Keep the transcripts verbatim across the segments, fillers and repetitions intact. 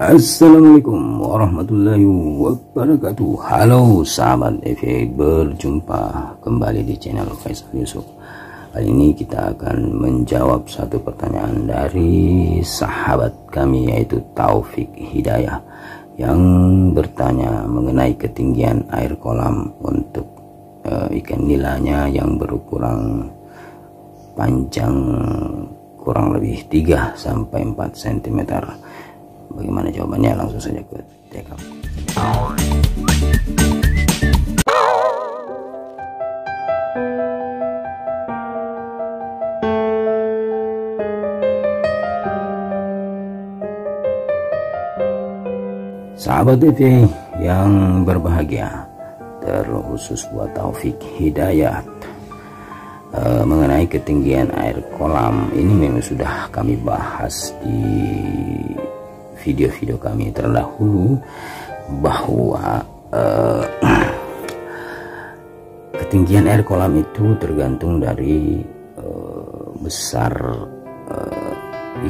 Assalamualaikum warahmatullahi wabarakatuh. Halo sahabat F A, berjumpa kembali di channel Faisal Yusuf. Kali ini kita akan menjawab satu pertanyaan dari sahabat kami, yaitu Taufik Hidayat, yang bertanya mengenai ketinggian air kolam untuk uh, ikan nilanya yang berukuran panjang kurang lebih tiga sampai empat sentimeter. Bagaimana jawabannya? Langsung saja ke take up. Sahabat F A yang berbahagia, terkhusus buat Taufik Hidayat, e, mengenai ketinggian air kolam ini memang sudah kami bahas di video-video kami terdahulu, bahwa eh, ketinggian air kolam itu tergantung dari eh, besar eh,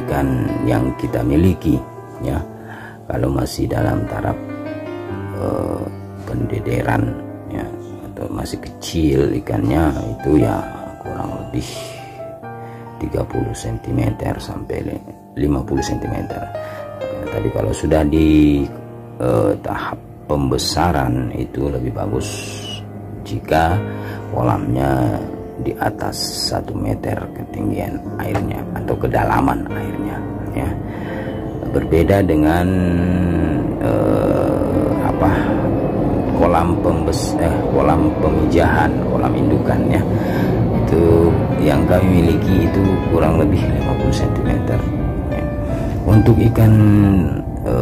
ikan yang kita miliki, ya. Kalau masih dalam taraf eh, pendederan, ya, atau masih kecil ikannya, itu ya kurang lebih tiga puluh sentimeter sampai lima puluh sentimeter. Tapi kalau sudah di eh, tahap pembesaran, itu lebih bagus jika kolamnya di atas satu meter ketinggian airnya atau kedalaman airnya, ya. Berbeda dengan eh, apa kolam pembes eh, kolam pemijahan, kolam indukan, ya. Itu yang kami miliki itu kurang lebih lima puluh sentimeter. Untuk ikan e,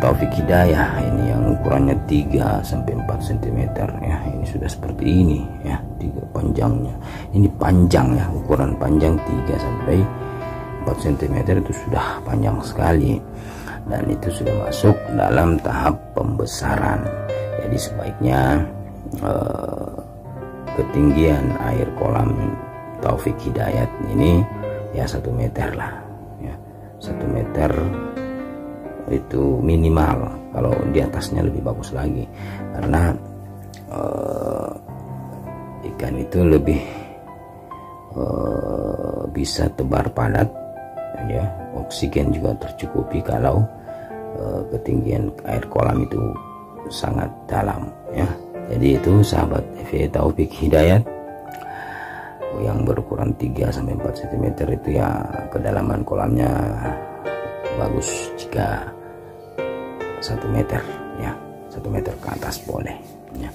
Taufik Hidayah ini yang ukurannya tiga sampai empat sentimeter, ya, ini sudah seperti ini, ya, tiga panjangnya. Ini panjang, ya, ukuran panjang tiga sampai empat sentimeter itu sudah panjang sekali, dan itu sudah masuk dalam tahap pembesaran. Jadi sebaiknya e, ketinggian air kolam Taufik Hidayat ini ya satu meter lah. Satu meter itu minimal, kalau di atasnya lebih bagus lagi, karena uh, ikan itu lebih uh, bisa tebar padat, ya. Oksigen juga tercukupi kalau uh, ketinggian air kolam itu sangat dalam, ya. Jadi itu sahabat F A Taufik Hidayat yang berukuran tiga sampai empat sentimeter itu, ya, kedalaman kolamnya bagus jika satu meter, ya, satu meter ke atas boleh, ya.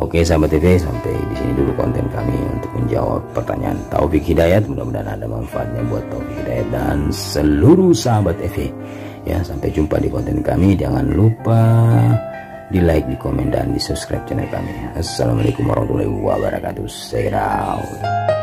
Oke sahabat F A, sampai di sini dulu konten kami untuk menjawab pertanyaan Taufik Hidayat. Mudah-mudahan ada manfaatnya buat Taufik Hidayat dan seluruh sahabat F A, ya. Sampai jumpa di konten kami, jangan lupa di like, di komen, dan di subscribe channel kami. Assalamualaikum warahmatullahi wabarakatuh. Stay out.